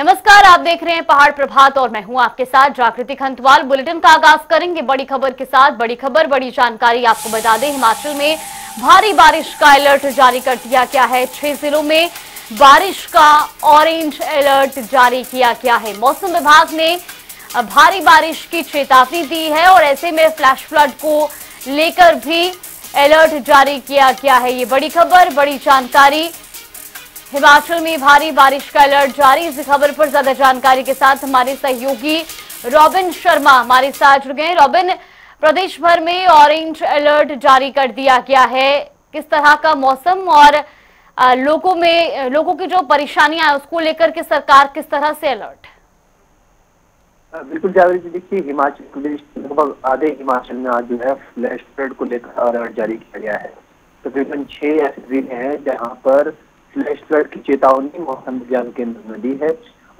नमस्कार, आप देख रहे हैं पहाड़ प्रभात और मैं हूं आपके साथ जागृति खंडवाल। बुलेटिन का आगाज करेंगे बड़ी खबर के साथ। बड़ी खबर, बड़ी जानकारी। आपको बता दें, हिमाचल में भारी बारिश का अलर्ट जारी कर दिया गया है। 6 जिलों में बारिश का ऑरेंज अलर्ट जारी किया गया है। मौसम विभाग ने भारी बारिश की चेतावनी दी है और ऐसे में फ्लैश फ्लड को लेकर भी अलर्ट जारी किया गया है। ये बड़ी खबर, बड़ी जानकारी। हिमाचल में भारी बारिश का अलर्ट जारी। इस खबर पर ज्यादा जानकारी के साथ हमारे सहयोगी रॉबिन शर्मा हमारे साथ जुड़ गए। रॉबिन, प्रदेश भर में ऑरेंज अलर्ट जारी कर दिया गया है, किस तरह का मौसम और लोगों की जो परेशानियां है उसको लेकर के सरकार किस तरह से अलर्ट? बिल्कुल जागरूक। देखिए, हिमाचल प्रदेश लगभग आधे हिमाचल में आज जो है फ्लैश फ्लड को लेकर अलर्ट जारी किया गया है। तकरीबन 6 ऐसे जिले हैं जहां पर फ्लैश फ्लड की चेतावनी मौसम विज्ञान केंद्र ने दी है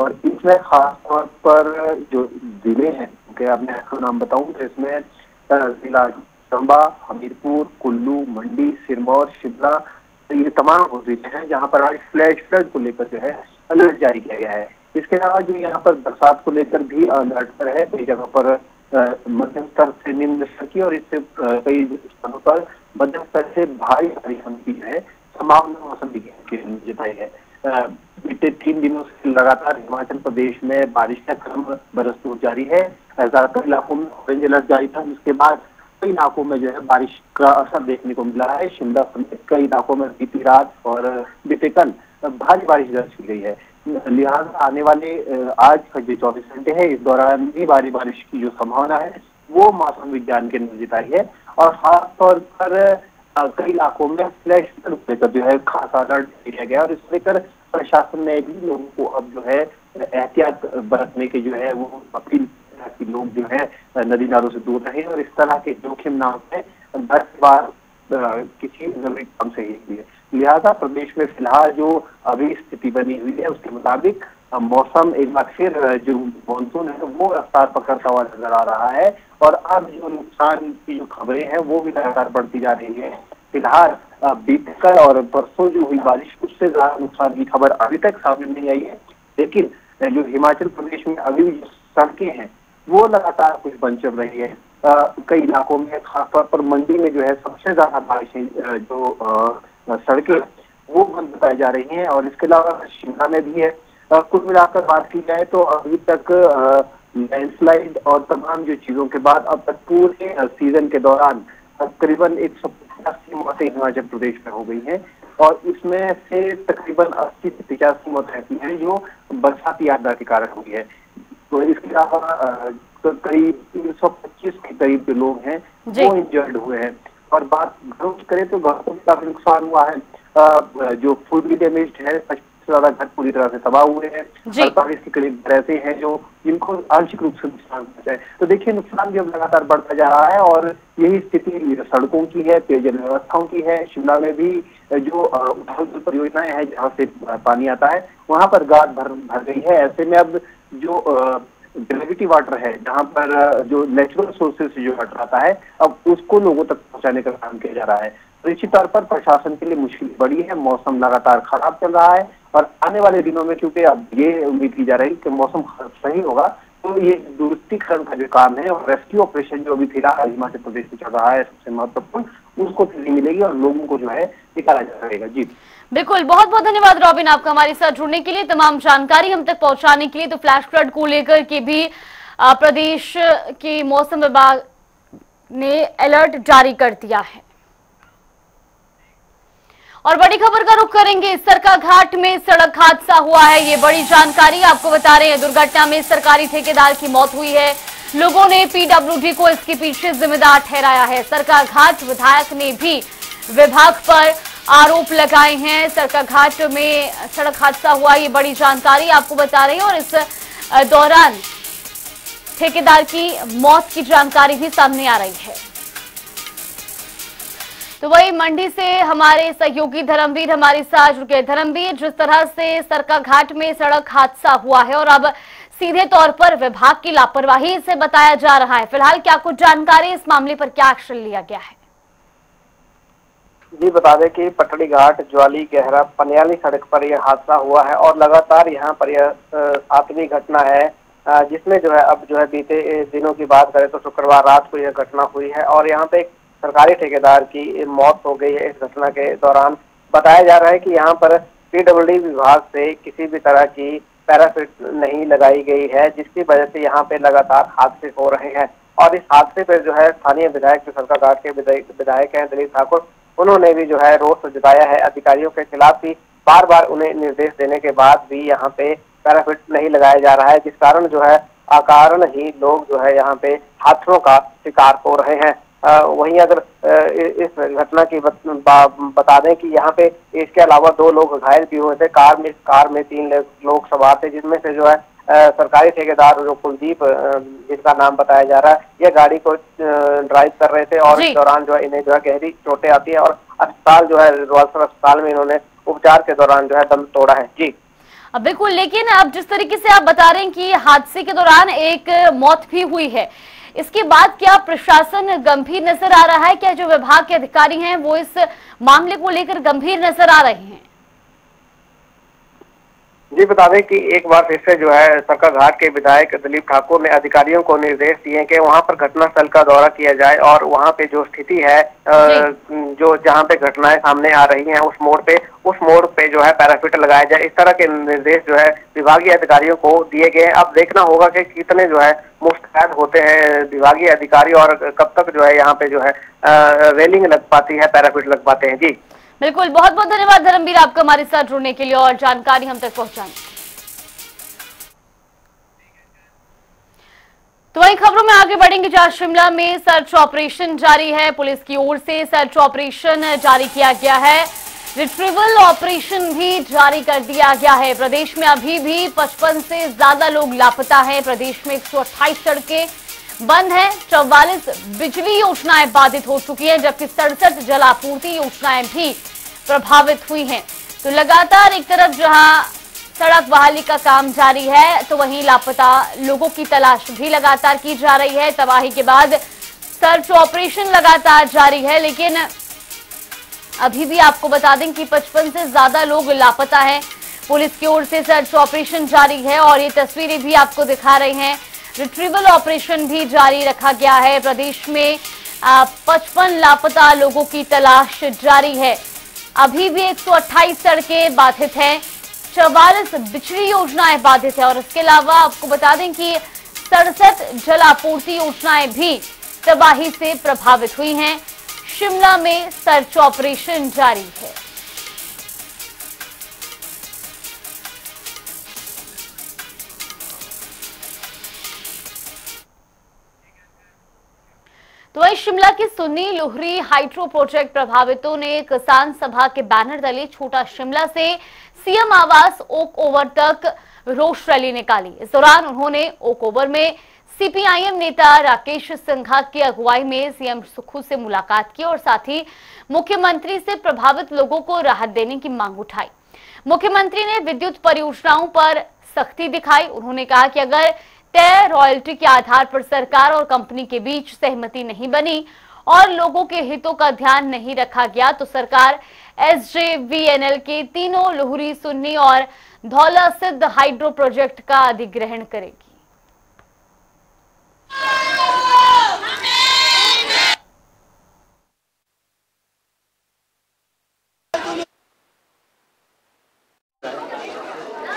और इसमें खासतौर पर जो जिले हैं, मैं आपको नाम बताऊं तो इसमें जिला चंबा, हमीरपुर, कुल्लू, मंडी, सिरमौर, शिमला, तो ये तमाम जिले हैं जहाँ पर आज फ्लैश फ्लड को लेकर जो है अलर्ट जारी किया गया है। इसके अलावा जो यहाँ पर बरसात को लेकर भी अलर्ट पर है। कई जगह पर मध्यम स्तर से निम्न स्तर की और इससे कई स्थानों पर मध्यम स्तर से भारी बारिश होने की है संभावना मौसम विज्ञान ने जताई है। बीते 3 दिनों से लगातार हिमाचल प्रदेश में बारिश का क्रम बरसतोड़ जारी है। ज्यादातर इलाकों में ऑरेंज अलर्ट जारी था, जिसके बाद कई इलाकों में जो है बारिश का असर देखने को मिला है। शिमला समेत कई इलाकों में बीती रात और बीते कल भारी बारिश दर्ज की गई है। लिहाजा आने वाले आज का जो 24 घंटे है, इस दौरान भी भारी बारिश की जो संभावना है वो मौसम विज्ञान केंद्र ने जताई है और खासतौर पर कई इलाकों में फ्लैश फ्लड जो है खास अलर्ट दिया गया और इसको लेकर प्रशासन ने भी लोगों को अब जो है एहतियात बरतने के जो है वो अपील की। लोग जो है नदी नालों से दूर रहे और इस तरह के जोखिम ना होने 10 बार किसी जरूरी काम से ही। लिहाजा प्रदेश में फिलहाल जो अभी स्थिति बनी हुई है उसके मुताबिक मौसम एक बार फिर जो मानसून है वो रफ्तार पकड़ता हुआ नजर आ रहा है और अब जो नुकसान की जो खबरें हैं वो भी लगातार बढ़ती जा रही है। फिलहाल बीत कल और परसों जो हुई बारिश उससे ज्यादा नुकसान की खबर अभी तक सामने नहीं आई है, लेकिन जो हिमाचल प्रदेश में अभी भी सड़कें हैं वो लगातार कुछ बन चल रही है। कई इलाकों में खासतौर पर मंडी में जो है सबसे ज्यादा बारिशें जो सड़कें वो बंद बताई जा रही हैं और इसके अलावा शिमला में भी है। कुल मिलाकर बात की जाए तो अभी तक लैंडस्लाइड और तमाम जो चीजों के बाद अब तक पूरे सीजन के दौरान तकरीबन 185 मौतें हिमाचल प्रदेश में हो गई हैं और इसमें से तकरीबन 80 से 85 मौतें ऐसी हैं जो बरसाती आपदा के कारण हुई है। तो इसके अलावा करीब 325 के करीब जो लोग हैं वो इंजर्ड हुए हैं और बात घरों की करें तो घरों में काफी नुकसान हुआ है। जो फुली डैमेज है, 50 से ज्यादा घर पूरी तरह से तबाह हुए हैं। 48 के करीब घर ऐसे हैं जो जिनको आंशिक रूप से नुकसान पहुंचा है। तो देखिए, नुकसान भी अब लगातार बढ़ता जा रहा है और यही स्थिति सड़कों की है, पेयजल व्यवस्थाओं की है। शिमला में भी जो उठाऊ जल परियोजनाएं हैं जहाँ से पानी आता है वहां पर गाद भर गई है। ऐसे में अब जो ग्रेविटी वाटर है, जहाँ पर जो नेचुरल सोर्सेज से जो वाटर आता है अब उसको लोगों तक पहुंचाने का काम किया जा रहा है। तो इसी तौर पर प्रशासन के लिए मुश्किल बढ़ी है। मौसम लगातार खराब चल रहा है और आने वाले दिनों में क्योंकि अब ये उम्मीद की जा रही है कि मौसम सही होगा तो ये दुरुस्तीकरण का जो काम है और रेस्क्यू ऑपरेशन जो अभी फिलहाल हिमाचल प्रदेश में चल रहा है सबसे महत्वपूर्ण, उसको तेजी मिलेगी और लोगों को जो है निकाला जाएगा। जी बिल्कुल, बहुत बहुत धन्यवाद रॉबिन आपका हमारे साथ जुड़ने के लिए, तमाम जानकारी हम तक पहुंचाने के लिए। तो फ्लैश फ्लड को लेकर के भी प्रदेश के मौसम विभाग ने अलर्ट जारी कर दिया है। और बड़ी खबर का रुख करेंगे। सरकाघाट में सड़क हादसा हुआ है, ये बड़ी जानकारी आपको बता रहे हैं। दुर्घटना में सरकारी ठेकेदार की मौत हुई है। लोगों ने पीडब्ल्यूडी को इसके पीछे जिम्मेदार ठहराया है। सरकाघाट विधायक ने भी विभाग पर आरोप लगाए हैं। सरकाघाट में सड़क हादसा हुआ, ये बड़ी जानकारी आपको बता रहे हैं और इस दौरान ठेकेदार की मौत की जानकारी भी सामने आ रही है। तो वही मंडी से हमारे सहयोगी धर्मवीर हमारे साथ जुड़ गए। धर्मवीर, जिस तरह से सरकाघाट में सड़क हादसा हुआ है और अब सीधे तौर पर विभाग की लापरवाही से बताया जा रहा है, फिलहाल क्या कुछ जानकारी, इस मामले पर क्या एक्शन लिया गया है? जी बता दें कि पटड़ी घाट ज्वाली गहरा पनियाली सड़क पर यह हादसा हुआ है और लगातार यहां पर यह 7वीं घटना है, जिसमें जो है अब जो है बीते दिनों की बात करें तो शुक्रवार रात को यह घटना हुई है और यहां पे एक सरकारी ठेकेदार की मौत हो गई है इस घटना के दौरान। बताया जा रहा है कि यहाँ पर पीडब्ल्यूडी विभाग से किसी भी तरह की पैराफिट नहीं लगाई गई है, जिसकी वजह से यहाँ पे लगातार हादसे हो रहे हैं। और इस हादसे पर जो है स्थानीय विधायक जो सरकाघाट के विधायक हैं दिलीप ठाकुर, उन्होंने भी जो है रोष जताया है। अधिकारियों के खिलाफ भी बार बार उन्हें निर्देश देने के बाद भी यहाँ पे पैराफिट नहीं लगाया जा रहा है, जिस कारण जो है अकारण ही लोग जो है यहाँ पे हादसों का शिकार हो रहे हैं। वहीं अगर इस घटना की बता दें कि यहाँ पे इसके अलावा 2 लोग घायल भी हुए थे। कार में 3 लोग सवार थे, जिसमें से जो है सरकारी ठेकेदार जो कुलदीप जिसका नाम बताया जा रहा है, ये गाड़ी को ड्राइव कर रहे थे और इस दौरान जो है इन्हें जो है गहरी चोटें आती है और अस्पताल जो है रोलसर अस्पताल में इन्होंने उपचार के दौरान जो है दम तोड़ा है। जी बिल्कुल, लेकिन अब जिस तरीके से आप बता रहे हैं कि हादसे के दौरान एक मौत भी हुई है, इसके बाद क्या प्रशासन गंभीर नजर आ रहा है? क्या जो विभाग के अधिकारी हैं वो इस मामले को लेकर गंभीर नजर आ रहे हैं? जी बता दें कि एक बार फिर से जो है सरकाघाट के विधायक दिलीप ठाकुर ने अधिकारियों को निर्देश दिए कि वहां पर घटनास्थल का दौरा किया जाए और वहां पे जो स्थिति है जो जहां पे घटनाएं सामने आ रही हैं उस मोड़ पे जो है पैराफिट लगाया जाए। इस तरह के निर्देश जो है विभागीय अधिकारियों को दिए गए। अब देखना होगा कि कितने जो है मुस्तैद होते हैं विभागीय अधिकारी और कब तक जो है यहाँ पे जो है रेलिंग लग पाती है, पैराफिट लग पाते हैं। जी बिल्कुल, बहुत बहुत धन्यवाद धर्मवीर आपका हमारे साथ जुड़ने के लिए और जानकारी हम तक पहुंचाने। तो वही खबरों में आगे बढ़ेंगे जहां शिमला में सर्च ऑपरेशन जारी है। पुलिस की ओर से सर्च ऑपरेशन जारी किया गया है, रिट्रीवल ऑपरेशन भी जारी कर दिया गया है। प्रदेश में अभी भी 55 से ज्यादा लोग लापता है। प्रदेश में 128 सड़कें बंद हैं, 44 बिजली योजनाएं बाधित हो चुकी हैं, जबकि 67 जलापूर्ति योजनाएं भी प्रभावित हुई हैं। तो लगातार एक तरफ जहां सड़क बहाली का काम जारी है तो वहीं लापता लोगों की तलाश भी लगातार की जा रही है। तबाही के बाद सर्च ऑपरेशन लगातार जारी है, लेकिन अभी भी आपको बता दें कि 55 से ज्यादा लोग लापता हैं। पुलिस की ओर से सर्च ऑपरेशन जारी है और ये तस्वीरें भी आपको दिखा रहे हैं। रिट्रीवल ऑपरेशन भी जारी रखा गया है। प्रदेश में 55 लापता लोगों की तलाश जारी है। अभी भी 128 सड़कें बाधित हैं, 44 बिजली योजनाएं बाधित हैं और इसके अलावा आपको बता दें कि 67 जल आपूर्ति योजनाएं भी तबाही से प्रभावित हुई हैं। शिमला में सर्च ऑपरेशन जारी है। तो वही शिमला के सुन्नी लोहरी हाइड्रो प्रोजेक्ट प्रभावितों ने किसान सभा के बैनर तले छोटा शिमला से सीएम आवास ओक ओवर तक रोष रैली निकाली। इस दौरान उन्होंने ओक ओवर में सीपीआईएम नेता राकेश सिंघा की अगुवाई में सीएम सुखू से मुलाकात की और साथ ही मुख्यमंत्री से प्रभावित लोगों को राहत देने की मांग उठाई। मुख्यमंत्री ने विद्युत परियोजनाओं पर सख्ती दिखाई। उन्होंने कहा कि अगर तय रॉयल्टी के आधार पर सरकार और कंपनी के बीच सहमति नहीं बनी और लोगों के हितों का ध्यान नहीं रखा गया तो सरकार एसजेवीएनएल के तीनों लोहरी सुन्नी और धौला सिद्ध हाइड्रो प्रोजेक्ट का अधिग्रहण करेगी।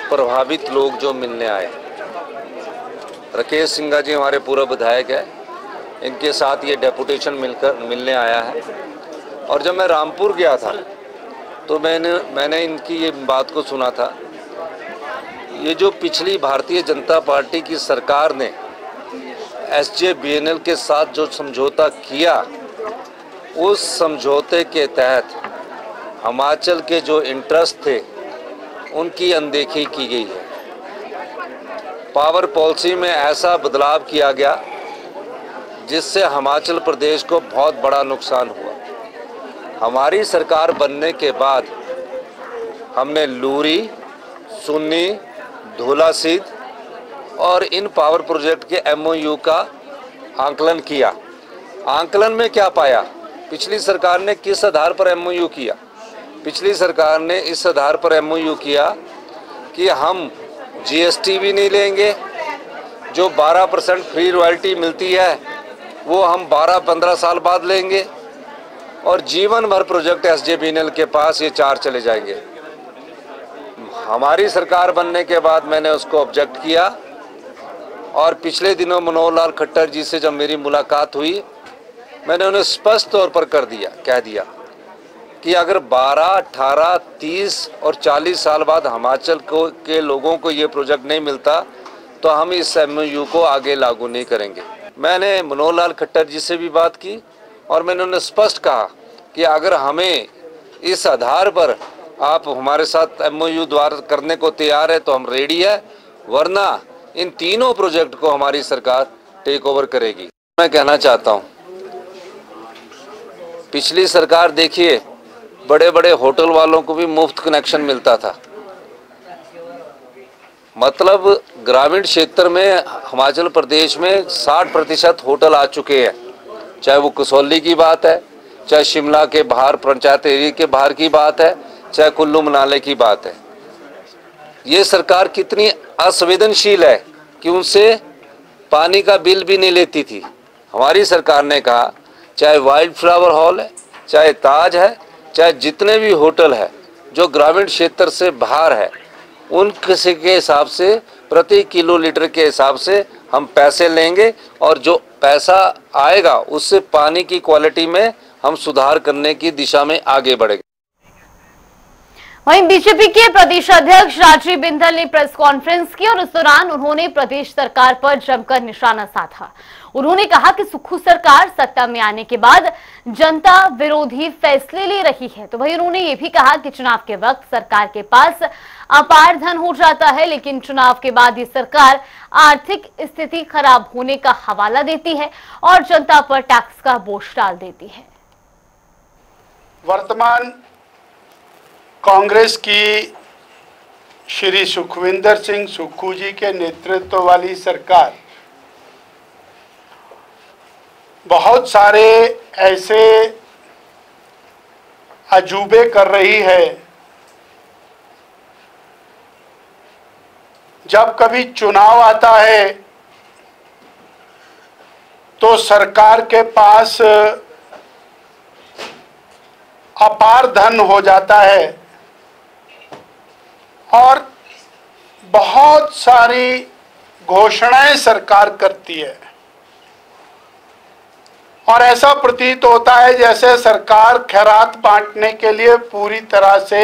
प्रभावित लोग जो मिलने आए, राकेश सिंघा जी हमारे पूर्व विधायक है, इनके साथ ये डेपुटेशन मिलकर मिलने आया है। और जब मैं रामपुर गया था तो मैंने इनकी ये बात को सुना था। ये जो पिछली भारतीय जनता पार्टी की सरकार ने एसजेबीएनएल के साथ जो समझौता किया, उस समझौते के तहत हिमाचल के जो इंटरेस्ट थे उनकी अनदेखी की गई है। पावर पॉलिसी में ऐसा बदलाव किया गया जिससे हिमाचल प्रदेश को बहुत बड़ा नुकसान हुआ। हमारी सरकार बनने के बाद हमने लूरी सुन्नी धोला सिद्ध और इन पावर प्रोजेक्ट के एमओयू का आंकलन किया। आंकलन में क्या पाया पिछली सरकार ने किस आधार पर एमओयू किया? पिछली सरकार ने इस आधार पर एमओयू किया कि हम जीएसटी भी नहीं लेंगे, जो 12% फ्री रॉयल्टी मिलती है वो हम 12-15 साल बाद लेंगे और जीवन भर प्रोजेक्ट एसजे बीनल के पास ये 4 चले जाएंगे। हमारी सरकार बनने के बाद मैंने उसको ऑब्जेक्ट किया और पिछले दिनों मनोहर लाल खट्टर जी से जब मेरी मुलाकात हुई मैंने उन्हें स्पष्ट तौर पर कह दिया कि अगर 12, 18, 30 और 40 साल बाद हिमाचल के लोगों को ये प्रोजेक्ट नहीं मिलता तो हम इस एमओयू को आगे लागू नहीं करेंगे। मैंने मनोहर लाल खट्टर जी से भी बात की और मैंने उन्हें स्पष्ट कहा कि अगर हमें इस आधार पर आप हमारे साथ एमओयू द्वारा करने को तैयार है तो हम रेडी है, वरना इन तीनों प्रोजेक्ट को हमारी सरकार टेक ओवर करेगी। मैं कहना चाहता हूँ पिछली सरकार देखिए बड़े बड़े होटल वालों को भी मुफ्त कनेक्शन मिलता था, मतलब ग्रामीण क्षेत्र में हिमाचल प्रदेश में 60% होटल आ चुके हैं, चाहे वो कसौली की बात है, चाहे शिमला के बाहर पंचायत एरिया के बाहर की बात है, चाहे कुल्लू मनाली की बात है। ये सरकार कितनी असंवेदनशील है कि उनसे पानी का बिल भी नहीं लेती थी। हमारी सरकार ने कहा चाहे वाइल्ड फ्लावर हॉल है, चाहे ताज है, चाहे जितने भी होटल है जो ग्रामीण क्षेत्र से बाहर है उन किसी के हिसाब से प्रति किलोलीटर के हिसाब से हम पैसे लेंगे और जो पैसा आएगा उससे पानी की क्वालिटी में हम सुधार करने की दिशा में आगे बढ़ेंगे। वहीं बीजेपी के प्रदेश अध्यक्ष राजीव बिंदल ने प्रेस कॉन्फ्रेंस की और उस दौरान उन्होंने प्रदेश सरकार पर जमकर निशाना साधा। उन्होंने कहा कि सुक्खू सरकार सत्ता में आने के बाद जनता विरोधी फैसले ले रही है। तो वहीं उन्होंने ये भी कहा कि चुनाव के वक्त सरकार के पास अपार धन हो जाता है, लेकिन चुनाव के बाद ये सरकार आर्थिक स्थिति खराब होने का हवाला देती है और जनता पर टैक्स का बोझ डाल देती है। वर्तमान कांग्रेस की श्री सुखविंदर सिंह सुखू जी के नेतृत्व वाली सरकार बहुत सारे ऐसे अजूबे कर रही है, जब कभी चुनाव आता है तो सरकार के पास अपार धन हो जाता है और बहुत सारी घोषणाएं सरकार करती है और ऐसा प्रतीत होता है जैसे सरकार खैरात बांटने के लिए पूरी तरह से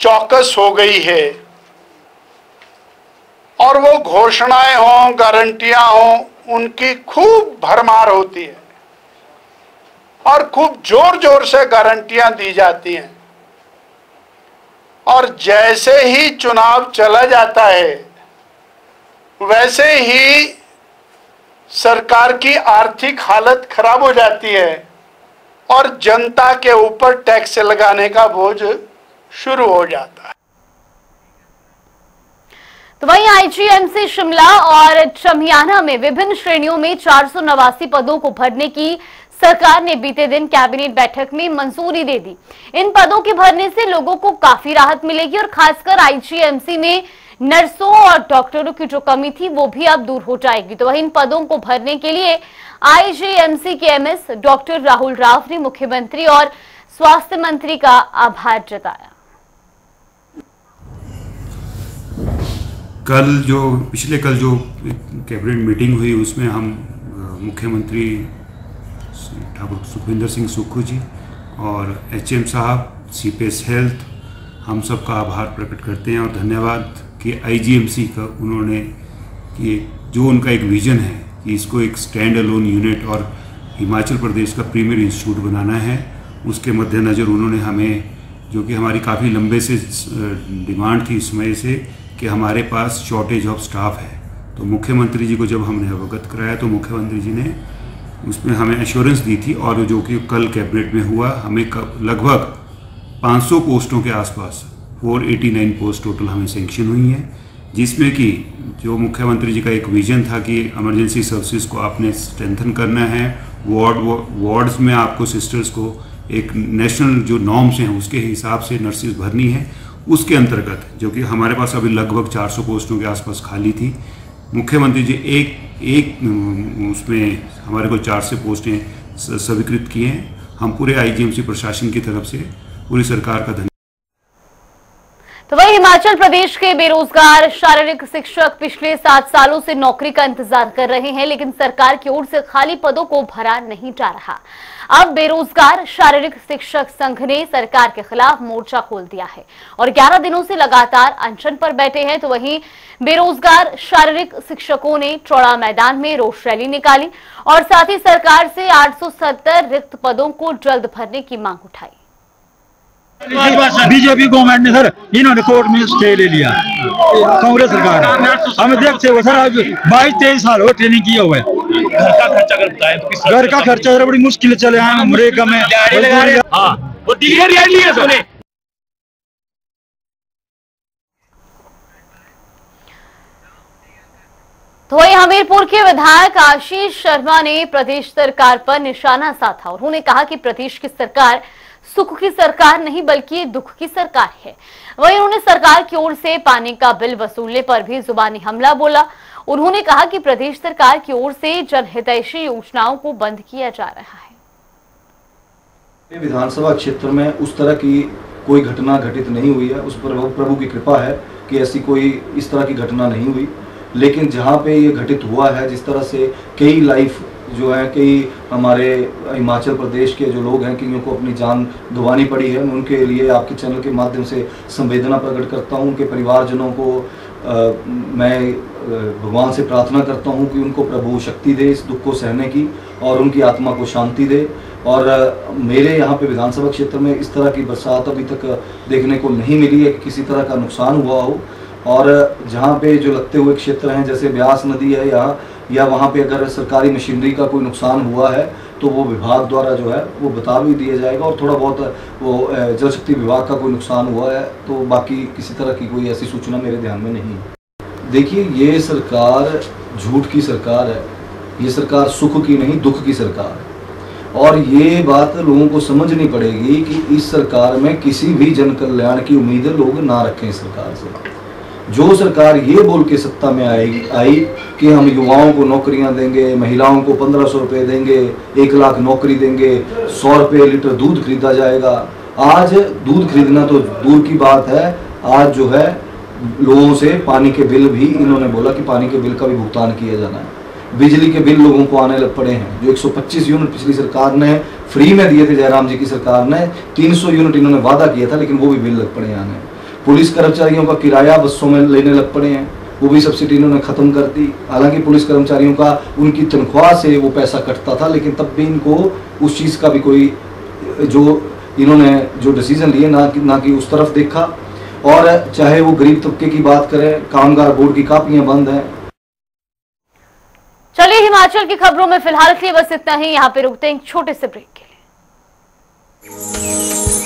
चौकस हो गई है। और वो घोषणाएं हों, गारंटियां हों, उनकी खूब भरमार होती है और खूब जोर जोर से गारंटियां दी जाती हैं और जैसे ही चुनाव चला जाता है वैसे ही सरकार की आर्थिक हालत खराब हो जाती है और जनता के ऊपर टैक्स लगाने का बोझ शुरू हो जाता है। तो वहीं आईजीएमसी शिमला और चमियाना में विभिन्न श्रेणियों में 489 पदों को भरने की सरकार ने बीते दिन कैबिनेट बैठक में मंजूरी दे दी। इन पदों के भरने से लोगों को काफी राहत मिलेगी और खासकर आईजीएमसी में नर्सों और डॉक्टरों की जो कमी थी वो भी अब दूर हो जाएगी। तो वहीं इन पदों को भरने के लिए आईजीएमसी के एमएस डॉक्टर राहुल रावने मुख्यमंत्री और स्वास्थ्य मंत्री का आभार जताया। पिछले कल जो कैबिनेट मीटिंग हुई उसमें हम मुख्यमंत्री ठाकुर सुखविंदर सिंह सुखू जी और एचएम साहब सीपीएस हेल्थ हम सब का आभार प्रकट करते हैं और धन्यवाद कि आईजीएमसी का उन्होंने कि जो उनका एक विजन है कि इसको एक स्टैंड अलोन यूनिट और हिमाचल प्रदेश का प्रीमियर इंस्टीट्यूट बनाना है, उसके मद्देनज़र उन्होंने हमें जो कि हमारी काफ़ी लंबे से डिमांड थी इस वजह से कि हमारे पास शॉर्टेज ऑफ स्टाफ है, तो मुख्यमंत्री जी को जब हमने अवगत कराया तो मुख्यमंत्री जी ने उसमें हमें एश्योरेंस दी थी और जो कि कल कैबिनेट में हुआ हमें लगभग 500 पोस्टों के आसपास 489 पोस्ट टोटल हमें सेंक्शन हुई हैं, जिसमें कि जो मुख्यमंत्री जी का एक विजन था कि इमरजेंसी सर्विसेज को आपने स्ट्रेंथन करना है वार्ड्स में आपको सिस्टर्स को एक नेशनल जो नॉर्म्स हैं उसके हिसाब से नर्सेज भरनी है। उसके अंतर्गत जो कि हमारे पास अभी लगभग 400 पोस्टों के आसपास खाली थी, मुख्यमंत्री जी एक उसमें हमारे को 400 पोस्टें स्वीकृत किए हैं। हम पूरे आईजीएमसी प्रशासन की तरफ से पूरी सरकार का धन्यवाद। तो वही हिमाचल प्रदेश के बेरोजगार शारीरिक शिक्षक पिछले 7 सालों से नौकरी का इंतजार कर रहे हैं, लेकिन सरकार की ओर से खाली पदों को भरा नहीं जा रहा। अब बेरोजगार शारीरिक शिक्षक संघ ने सरकार के खिलाफ मोर्चा खोल दिया है और 11 दिनों से लगातार अनशन पर बैठे हैं। तो वहीं बेरोजगार शारीरिक शिक्षकों ने चौड़ा मैदान में रोष रैली निकाली और साथ ही सरकार से 870 रिक्त पदों को जल्द भरने की मांग उठाई। बीजेपी गवर्नमेंट ने सर इन्होंने कोर्ट में स्टे ले लिया, कांग्रेस सरकार। हम देखते हुए सर आज 22-23 साल हो ट्रेनिंग किया हुआ है। घर का खर्चा अगर बड़ी मुश्किल चले हमरे कम है। तो वही हमीरपुर के विधायक आशीष शर्मा ने प्रदेश सरकार पर निशाना साधा। उन्होंने कहा कि प्रदेश की सरकार सुख की सरकार नहीं बल्कि दुख की सरकार है। वहीं उन्होंने सरकार की ओर से पानी का बिल वसूलने पर भी जुबानी हमला बोला। उन्होंने कहा कि प्रदेश सरकार की ओर से जनहितैषी योजनाओं को बंद किया जा रहा है। विधानसभा क्षेत्र में उस तरह की कोई घटना घटित नहीं हुई है, उस पर प्रभु की कृपा है कि ऐसी कोई इस तरह की घटना नहीं हुई। लेकिन जहाँ पे ये घटित हुआ है, जिस तरह से कई लाइफ जो है, कई हमारे हिमाचल प्रदेश के जो लोग हैं कि उनको अपनी जान गंवानी पड़ी है, मैं उनके लिए आपके चैनल के माध्यम से संवेदना प्रकट करता हूं। उनके परिवारजनों को मैं भगवान से प्रार्थना करता हूं कि उनको प्रभु शक्ति दे इस दुख को सहने की और उनकी आत्मा को शांति दे। और मेरे यहाँ पे विधानसभा क्षेत्र में इस तरह की बरसात अभी तक देखने को नहीं मिली है कि किसी तरह का नुकसान हुआ हो। और जहाँ पे जो लगते हुए क्षेत्र हैं जैसे ब्यास नदी है या वहाँ पे अगर सरकारी मशीनरी का कोई नुकसान हुआ है तो वो विभाग द्वारा जो है वो बता भी दिया जाएगा। और थोड़ा बहुत वो जल शक्ति विभाग का कोई नुकसान हुआ है तो बाकी किसी तरह की कोई ऐसी सूचना मेरे ध्यान में नहीं है। देखिए, ये सरकार झूठ की सरकार है, ये सरकार सुख की नहीं दुख की सरकार है। और ये बात लोगों को समझनी पड़ेगी कि इस सरकार में किसी भी जन कल्याण की उम्मीदें लोग ना रखें। इस सरकार से जो सरकार ये बोल के सत्ता में आई कि हम युवाओं को नौकरियां देंगे, महिलाओं को 1500 रुपये देंगे, 1 लाख नौकरी देंगे, 100 रुपये लीटर दूध खरीदा जाएगा। आज दूध खरीदना तो दूर की बात है, आज जो है लोगों से पानी के बिल भी इन्होंने बोला कि पानी के बिल का भी भुगतान किया जाना है। बिजली के बिल लोगों को आने लग पड़े हैं, जो 125 यूनिट पिछली सरकार ने फ्री में दिए थे, जयराम जी की सरकार ने 300 यूनिट इन्होंने वादा किया था, लेकिन वो भी बिल लग पड़े आने। पुलिस कर्मचारियों का किराया बसों में लेने लग पड़े हैं, वो भी सब्सिडी इन्होंने ख़त्म कर दी। हालांकि पुलिस कर्मचारियों का उनकी तनख्वाह से वो पैसा कटता था, लेकिन तब भी इनको उस चीज़ का भी कोई जो इन्होंने जो डिसीज़न लिए ना कि उस तरफ देखा। और चाहे वो गरीब तबके की बात करें, कामगार बोर्ड की कापियाँ बंद हैं। चलिए, हिमाचल की खबरों में फिलहाल के लिए बस इतना ही। यहाँ पे रुकते हैं एक छोटे से ब्रेक के लिए।